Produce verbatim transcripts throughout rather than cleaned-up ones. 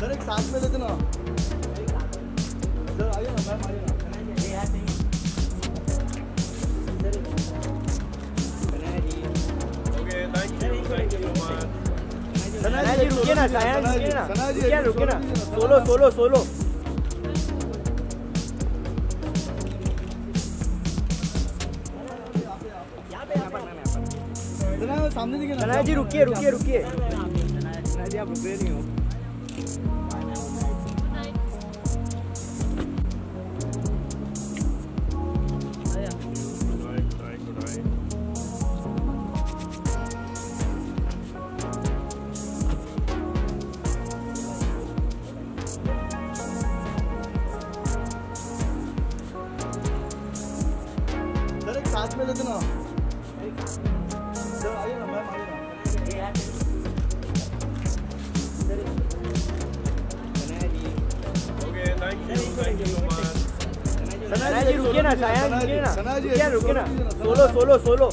Direct साथ में लेते ना सर, आइए ना मैम, आइए ना। ये आते हैं okay, thank you thank you ma'am. Sanaya ji रुकिए ना, सनाया जी रुकिए ना, सोलो सोलो सोलो सामने दिखे ना। सनाया जी रुकिए रुकिए रुकिए, सनाया जी आप रुक रहे नहीं हो। सर एक साथ में लेते ना सर, आइए ना मैम, आइए ना। ये आते हैं सनाया जी, रुकिए ना, सनाया जी ना, सनाया रुकिए ना, सोलो सोलो सोलो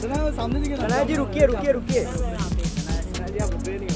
सनाया सामने दिखे ना। सनाया जी रुकिए रुकिए रुकिए, सनाया जी आप रुक रहे नहीं।